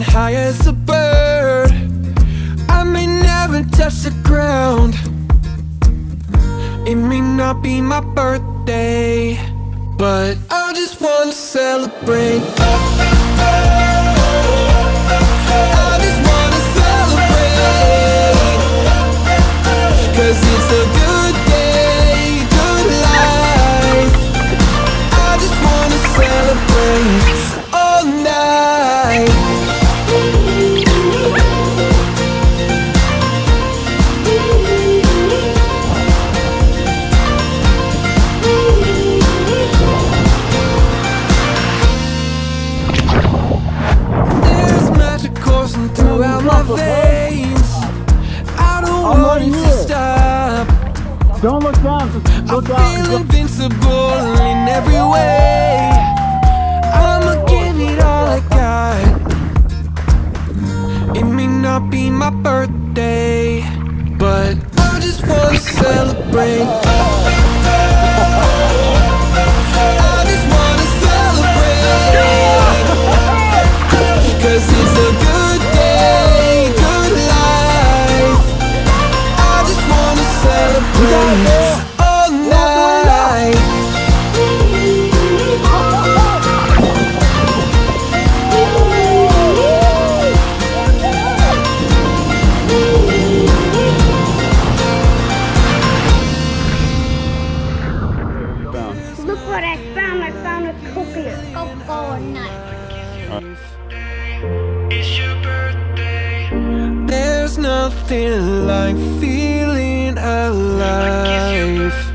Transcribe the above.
High as a bird, I may never touch the ground. It may not be my birthday, but I just want to celebrate. I just want to celebrate, 'cause it's a good day, good life. I just want to celebrate all night. Don't look down, just look out. I feel invincible in every way. I'ma give it all I got. It may not be my birthday, but I just want to celebrate. I just want to celebrate, 'cause it's a good day, good life. I just want to celebrate. Nothing like feeling alive.